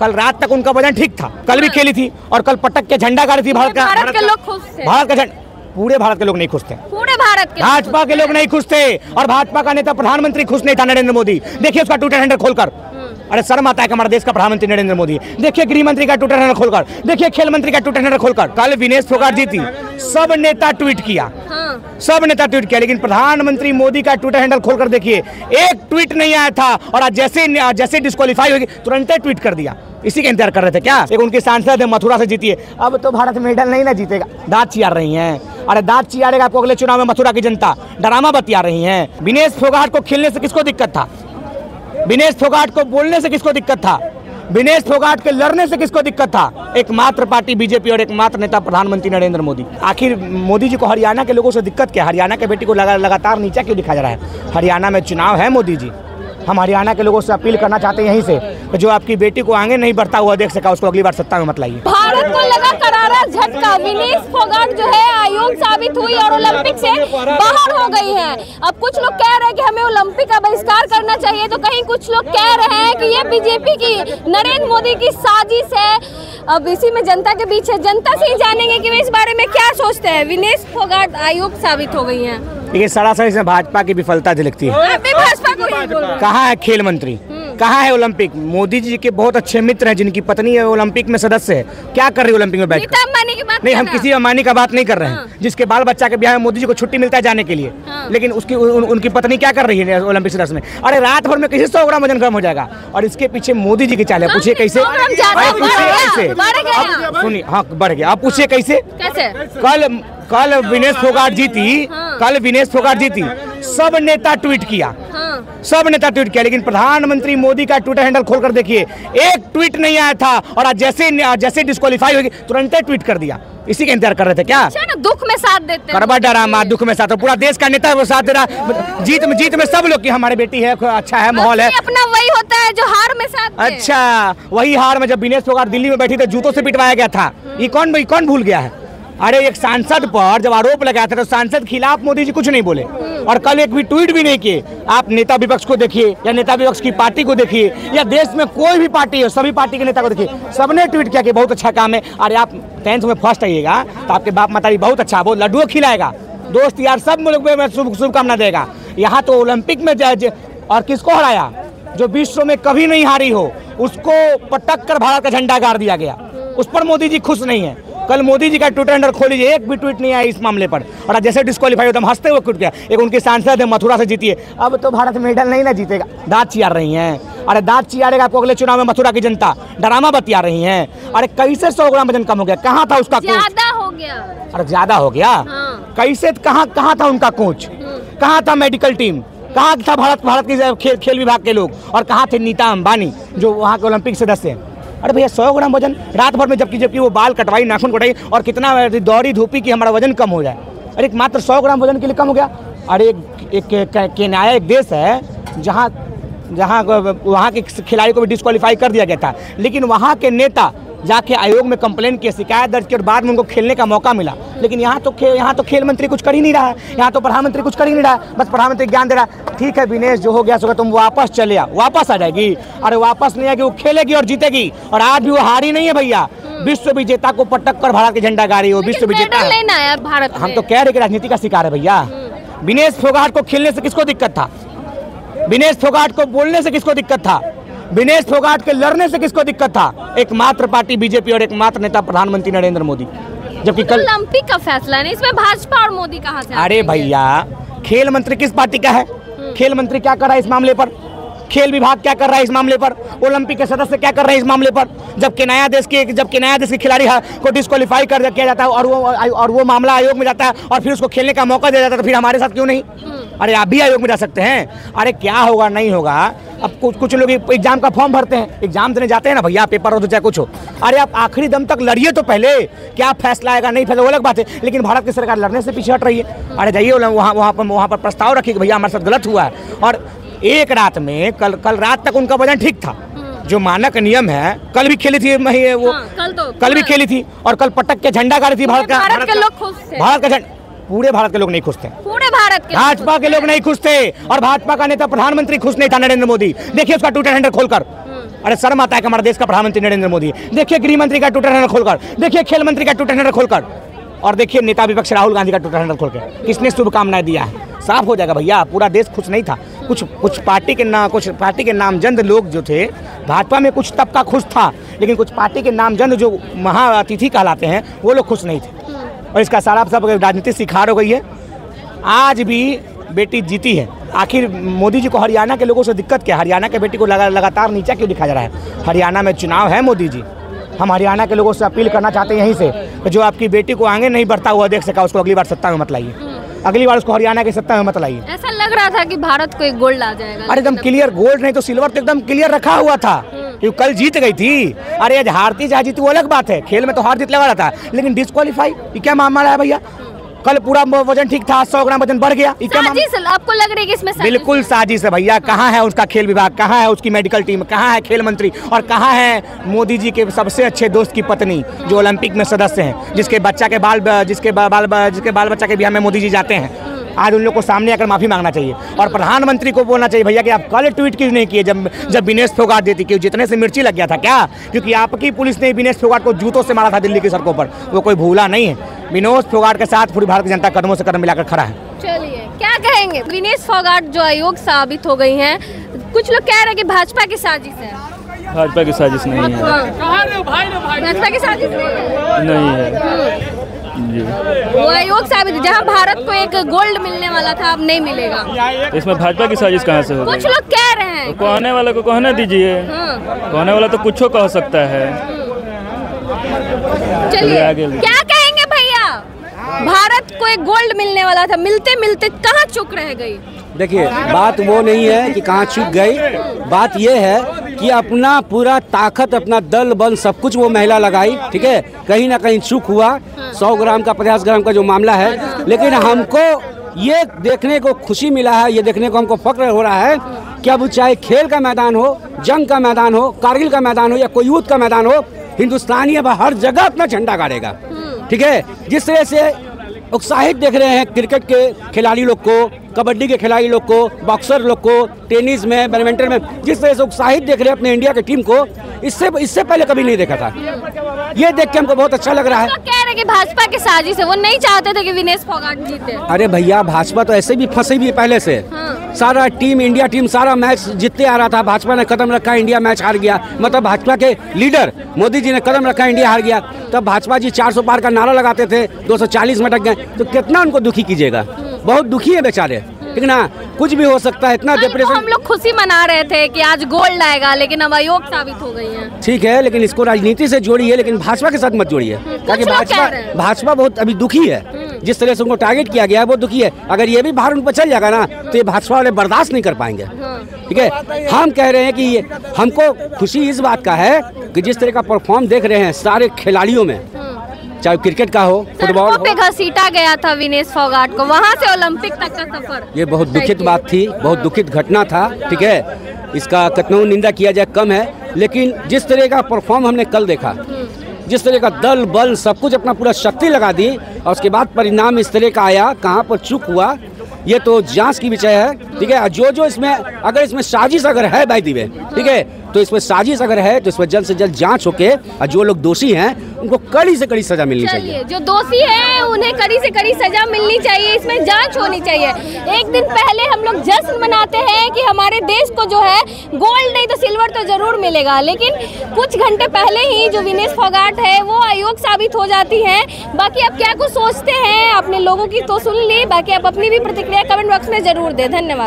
कल रात तक उनका वजन ठीक था, कल भी खेली थी और कल पटक के झंडा गाड़ी थी भारत का। भारत का झंडा पूरे भारत के लोग नहीं खुश थे, पूरे भारत के भाजपा के लोग नहीं खुश थे और भाजपा का नेता प्रधानमंत्री खुश नहीं था नरेंद्र मोदी। देखिए उसका ट्विटर हैंडल खोलकर, अरे शर्म आता है कि हमारे देश का प्रधानमंत्री नरेंद्र मोदी। देखिए गृह मंत्री का ट्विटर हैंडल खोलकर, देखिए खेल मंत्री का ट्विटर हैंडल खोलकर। कल विनेश फोगाट जी थी, सब नेता ट्वीट किया, सब नेता ट्वीट किया, लेकिन प्रधानमंत्री मोदी का ट्विटर हैंडल खोलकर देखिए एक ट्वीट नहीं आया था। और आज जैसे डिस्क्वालीफाई होगी तुरंत ट्वीट कर दिया। इसी का इंतजार कर रहे थे क्या? एक उनकी सांसद है मथुरा से जीती है, अब तो भारत मेडल नहीं ना जीतेगा, दांत चिया रही हैं। अरे दांत चियारेगा आपको अगले चुनाव में मथुरा की जनता, डरामा बतिया रही हैं। विनेश फोगाट को खेलने से किसको दिक्कत था? विनेश फोगाट को बोलने से किसको दिक्कत था? विनेश फोगाट के लड़ने से किसको दिक्कत था? एकमात्र पार्टी बीजेपी और एकमात्र नेता प्रधानमंत्री नरेंद्र मोदी। आखिर मोदी जी को हरियाणा के लोगों से दिक्कत क्या? हरियाणा के बेटी को लगातार नीचा क्यों दिखाया जा रहा है? हरियाणा में चुनाव है मोदी जी, हम हरियाणा के लोगों से अपील करना चाहते हैं यहीं से, जो आपकी बेटी को आगे नहीं बढ़ता हुआ देख सका उसको अगली बार सत्ता में मत लाइए। भारत को लगा करारा झटका, विनेश फोगाट जो है अयोग्य साबित हुई और ओलंपिक से बाहर हो गई है। अब कुछ लोग कह रहे हैं कि हमें ओलंपिक का बहिष्कार करना चाहिए, तो कहीं कुछ लोग कह रहे हैं कि ये बीजेपी की नरेंद्र मोदी की साजिश है। अब इसी में जनता के बीच है, जनता से ही जानेंगे कि वे इस बारे में क्या सोचते हैं। विनेश फोगाट अयोग्य साबित हो गई है, लेकिन सरासर इसमें भाजपा की विफलता झलकती है। कहाँ है खेल मंत्री, कहाँ है ओलंपिक? मोदी जी के बहुत अच्छे मित्र हैं जिनकी पत्नी है ओलंपिक में सदस्य है, क्या कर रही है ओलंपिक में बैठ? नीता अंबानी की बात नहीं, हम किसी अंबानी का बात नहीं कर रहे हैं। जिसके बाल बच्चा के ब्याह में मोदी जी को छुट्टी मिलता है जाने के लिए, लेकिन उसकी उनकी पत्नी क्या कर रही है ओलंपिक सदस्य में? अरे रात भर में किसी 100 ग्राम वजन कम हो जाएगा और इसके पीछे मोदी जी की चाल है। पूछिए कैसे, सुनिए, हाँ बढ़ गया। आप पूछिए कैसे? कल विनेश फोगाट जीती, कल विनेश फोगाट जीती, सब नेता ट्वीट किया, सब नेता ट्वीट किया, लेकिन प्रधानमंत्री मोदी का ट्विटर हैंडल खोलकर देखिए एक ट्वीट नहीं आया था। और आज जैसे डिस्क्वालीफाई होगी तुरंत ट्वीट कर दिया। इसी का इंतजार कर रहे थे क्या? दुख में साथ देते हैं, करवा डरामा, दुख में साथ। पूरा देश का नेता वो साथ दे रहा, जीत में सब लोग की हमारी बेटी है, अच्छा है माहौल है। अपना वही होता है जो हार में साथ। अच्छा वही हार में जब विनेश फोगाट दिल्ली में बैठी तो जूतों से पिटवाया गया था, ये कौन भूल गया है? अरे एक सांसद पर जब आरोप लगाया था तो सांसद खिलाफ मोदी जी कुछ नहीं बोले और कल एक भी ट्वीट भी नहीं किए। आप नेता विपक्ष को देखिए या नेता विपक्ष की पार्टी को देखिए या देश में कोई भी पार्टी हो, सभी पार्टी के नेता को देखिए, सबने ट्वीट किया कि बहुत अच्छा काम है। अरे आप 10th में फर्स्ट आइएगा तो आपके बाप माता भी बहुत अच्छा, बहुत लड्डू खिलाएगा, दोस्त यार सब मुल्क में शुभकामना देगा। यहाँ तो ओलंपिक में जज और किसको हराया? जो विश्व में कभी नहीं हारी हो उसको पटक कर भारत का झंडा गाड़ दिया गया, उस पर मोदी जी खुश नहीं है। कल मोदी जी का ट्विटर हैंडल खोलिए, एक भी ट्वीट नहीं आया इस मामले पर और जैसे डिस्क्वालीफाई होता हम हंसते हुए कूद गया। एक उनकी सांसद है मथुरा से जीती है, अब तो भारत मेडल नहीं ना जीतेगा, दांत चिया रही हैं। अरे दांत चियारेगा आपको अगले चुनाव में मथुरा की जनता, डरामा बतिया रही हैं। अरे कैसे 100 ग्राम वजन कम हो गया? कहाँ था उसका कोच? ज्यादा हो गया। अरे ज्यादा हो गया कैसे? कहाँ था उनका कोच? कहाँ था मेडिकल टीम? कहाँ था भारत की खेल विभाग के लोग? और कहाँ थे नीता अंबानी जो वहाँ के ओलंपिक सदस्य है? अरे भैया 100 ग्राम वजन रात भर में, जबकि वो बाल कटवाई, नाखून कटाई और कितना दौड़ी धूपी कि हमारा वजन कम हो जाए। अरे मात्र 100 ग्राम वजन के लिए कम हो गया। अरे एक देश है जहाँ वहाँ के खिलाड़ी को भी डिस्क्वालीफाई कर दिया गया था, लेकिन वहाँ के नेता जाके आयोग में कंप्लेन किए, शिकायत दर्ज की और बाद में उनको खेलने का मौका मिला। लेकिन यहाँ तो खेल मंत्री कुछ कर ही नहीं रहा है, यहाँ तो प्रधानमंत्री कुछ कर ही नहीं रहा है, बस प्रधानमंत्री ज्ञान दे रहा है। ठीक है विनेश, जो हो गया सो गया, तुम वापस चले आओ, वापस आ जाएगी। अरे वापस नहीं आएगी, वो खेलेगी और जीतेगी और आज भी वो हारी नहीं है भैया। विश्व विजेता को पटक कर भारत की झंडा गाड़ी हो, विश्व विजेता है। हम तो कह रहे कि राजनीति का शिकार है भैया। विनेश फोगाट को खेलने से किसको दिक्कत था? विनेश फोगाट को बोलने से किसको दिक्कत था? विनेश फोगाट के लड़ने से किसको दिक्कत था? एकमात्र पार्टी बीजेपी और एकमात्र नेता प्रधानमंत्री नरेंद्र मोदी। जबकि कल ओलंपिक का फैसला नहीं, इसमें भाजपा और मोदी कहाँ थे? अरे भैया खेल मंत्री किस पार्टी का है? खेल मंत्री क्या कर रहा है इस मामले पर? खेल विभाग क्या कर रहा है इस मामले पर? ओलंपिक के सदस्य क्या कर रहे हैं इस मामले पर? जबकि नया देश के खिलाड़ी को डिस्क्वालीफाई कर दिया जाता है और वो मामला आयोग में जाता है और फिर उसको खेलने का मौका दिया जाता है, तो फिर हमारे साथ क्यों नहीं? अरे आप भी आयोग में जा सकते हैं। अरे क्या होगा नहीं होगा। अब कुछ लोग एग्जाम का फॉर्म भरते हैं, एग्जाम देने जाते हैं ना भैया, पेपर हो तो चाहे कुछ हो। अरे आप आखिरी दम तक लड़िए तो पहले, क्या फैसला आएगा नहीं फैसला वो अलग बात है, लेकिन भारत की सरकार लड़ने से पीछे हट रही है। अरे जाइए वहाँ पर प्रस्ताव रखिए भैया हमारे साथ गलत हुआ है। और एक रात में कल रात तक उनका वजन ठीक था, जो मानक नियम है। कल भी खेली थी वो, कल भी खेली थी और कल पटक के झंडा गाड़ी थी भारत का। भारत का झंडा पूरे भारत के लोग नहीं खुश थे, पूरे भारत के भाजपा के लोग नहीं खुश थे और भाजपा का नेता प्रधानमंत्री खुश नहीं था नरेंद्र मोदी। देखिए उसका ट्विटर हैंडल खोलकर, अरे शर्म आता है कि हमारे देश का प्रधानमंत्री नरेंद्र मोदी। देखिए गृह मंत्री का ट्विटर हैंडल खोलकर, देखिए खेल मंत्री का ट्विटर हैंडल खोलकर, और देखिए नेता विपक्ष राहुल गांधी का ट्विटर हैंडल खोलकर। किसने शुभकामनाएं दिया है? साफ हो जाएगा भैया, पूरा देश खुश नहीं था। कुछ पार्टी के नामजद लोग जो थे, भाजपा में कुछ तबका खुश था, लेकिन कुछ पार्टी के नामजद जो महाअतिथि कहलाते हैं वो लोग खुश नहीं थे। और इसका सारा सब राजनीति शिकार हो गई है। आज भी बेटी जीती है। आखिर मोदी जी को हरियाणा के लोगों से दिक्कत क्या? हरियाणा के बेटी को लगातार नीचा क्यों दिखाया जा रहा है? हरियाणा में चुनाव है मोदी जी। हम हरियाणा के लोगों से अपील करना चाहते हैं यहीं से, जो आपकी बेटी को आगे नहीं बढ़ता हुआ देख सका उसको अगली बार सत्ता में मत लाइए। अगली बार उसको हरियाणा की सत्ता में मत लाइए। ऐसा लग रहा था कि भारत को एक गोल्ड आ जाएगा। अरे एकदम क्लियर गोल्ड नहीं तो सिल्वर तो एकदम क्लियर रखा हुआ था, क्योंकि कल जीत गई थी। अरे आज हारती चाहे जीती वो अलग बात है, खेल में तो हार जीत लगा रहता है, लेकिन डिस्क्वालीफाई ये क्या मामला है भैया? कल पूरा वजन ठीक था, 100 ग्राम वजन बढ़ गया। आपको लग रहा है कि इसमें बिल्कुल साजिश है भैया। कहाँ है उसका खेल विभाग, कहाँ है उसकी मेडिकल टीम, कहाँ है खेल मंत्री, और कहाँ है मोदी जी के सबसे अच्छे दोस्त की पत्नी जो ओलंपिक में सदस्य हैं, जिसके बाल बच्चा के बिहार में मोदी जी जाते हैं। आज उन लोग को सामने आकर माफ़ी मांगना चाहिए, और प्रधानमंत्री को बोलना चाहिए भैया कि आप कल ट्वीट क्यों नहीं किए जब विनेश फोगाट देती कि जितने से मिर्ची लग गया था क्या? क्योंकि आपकी पुलिस ने विनेश फोगाट को जूतों से मारा था दिल्ली की सड़कों पर, वो कोई भूला नहीं है। विनेश फोगाट के साथ पूरी भारत की जनता कदमों से कदम मिलाकर खड़ा है। चलिए क्या कहेंगे, विनेश फोगाट जो अयोग साबित हो गई है, कुछ लोग कह रहे हैं कि भाजपा की साजिश है। भाजपा की साजिश नहीं है, भाजपा की साजिश नहीं है। वो आयोग साबित, जहाँ भारत को एक गोल्ड मिलने वाला था अब नहीं मिलेगा। इसमें भाजपा की साजिश कहाँ से होगी? कुछ लोग कह रहे हैं। कहने वाले को कहना दीजिए, कहने वाला तो कुछ कह सकता है। चलिए क्या कहेंगे भैया, भारत को एक गोल्ड मिलने वाला था, मिलते मिलते कहाँ चूक रह गई? देखिए बात वो नहीं है कि कहाँ चूक गई, बात ये है कि अपना पूरा ताकत, अपना दल बल सब कुछ वो महिला लगाई। ठीक है, कहीं ना कहीं चूक हुआ 100 ग्राम का 50 ग्राम का जो मामला है, लेकिन हमको ये देखने को खुशी मिला है, ये देखने को हमको फक्र हो रहा है कि अब चाहे खेल का मैदान हो, जंग का मैदान हो, कारगिल का मैदान हो, या कोई युद्ध का मैदान हो, हिंदुस्तानी अब हर जगह अपना झंडा गाड़ेगा। ठीक है, जिस तरह से उत्साहित देख रहे हैं क्रिकेट के खिलाड़ी लोग को, कबड्डी के खिलाड़ी लोग को, बॉक्सर लोग को, टेनिस में, बैडमिंटन में जिस तरह से उत्साहित देख रहे हैं अपने इंडिया की टीम को, इससे पहले कभी नहीं देखा था। ये देख के हमको बहुत अच्छा लग रहा है। तो कह रहे कि भाजपा की साजिश है, वो नहीं चाहते थे कि विनेश फोगाट जीते। अरे भैया भाजपा तो ऐसे भी फंसी भी पहले से। सारा टीम, इंडिया टीम सारा मैच जीतते आ रहा था, भाजपा ने कदम रखा, इंडिया मैच हार गया। मतलब भाजपा के लीडर मोदी जी ने कदम रखा, इंडिया हार गया। तब भाजपा जी 400 पार का नारा लगाते थे, 240 में अटक गए, तो कितना उनको दुखी कीजिएगा? बहुत दुखी है बेचारे, ठीक ना? कुछ भी हो सकता है, इतना डिप्रेशन। हम लोग खुशी मना रहे थे कि आज गोल्ड आएगा, लेकिन अब अयोग साबित हो गई है। ठीक है, लेकिन इसको राजनीति से जोड़िए, लेकिन भाजपा के साथ मत जोड़िए, ताकि भाजपा बहुत अभी दुखी है। जिस तरह से उनको टारगेट किया गया है वो दुखी है। अगर ये भी भार उन पर चल जाएगा ना, तो ये भाजपा वाले बर्दाश्त नहीं कर पाएंगे। ठीक है, हम कह रहे हैं कि ये हमको खुशी इस बात का है कि जिस तरह का परफॉर्म देख रहे हैं सारे खिलाड़ियों में, चाहे क्रिकेट का हो, फुटबॉल पे घसीटा गया था विनेश फोगाट को, वहाँ से ओलंपिक तक का सफर। ये बहुत दुखित बात थी, बहुत दुखित घटना था। ठीक है, इसका कितना निंदा किया जाए कम है, लेकिन जिस तरह का परफॉर्म हमने कल देखा, जिस तरह का दल बल सब कुछ अपना पूरा शक्ति लगा दी, और उसके बाद परिणाम इस तरह का आया, कहाँ पर चूक हुआ ये तो जांच की विषय है। ठीक है, जो इसमें अगर इसमें साजिश अगर है भाई दिवे, ठीक है, तो इसमें साजिश अगर है तो इसमें जल्द से जल्द जांच होके, और जो लोग दोषी हैं उनको कड़ी से कड़ी सजा मिलनी चाहिए। जो दोषी है उन्हें कड़ी से कड़ी सजा मिलनी चाहिए, इसमें जांच होनी चाहिए। एक दिन पहले हम लोग जश्न मनाते हैं कि हमारे देश को जो है गोल्ड नहीं तो सिल्वर तो जरूर मिलेगा, लेकिन कुछ घंटे पहले ही जो विनेश फोगाट है वो अयोग साबित हो जाती है। बाकी आप क्या कुछ सोचते हैं, अपने लोगों की तो सुन ली, बाकी आप अपनी भी प्रतिक्रिया कमेंट बॉक्स में जरूर दें। धन्यवाद।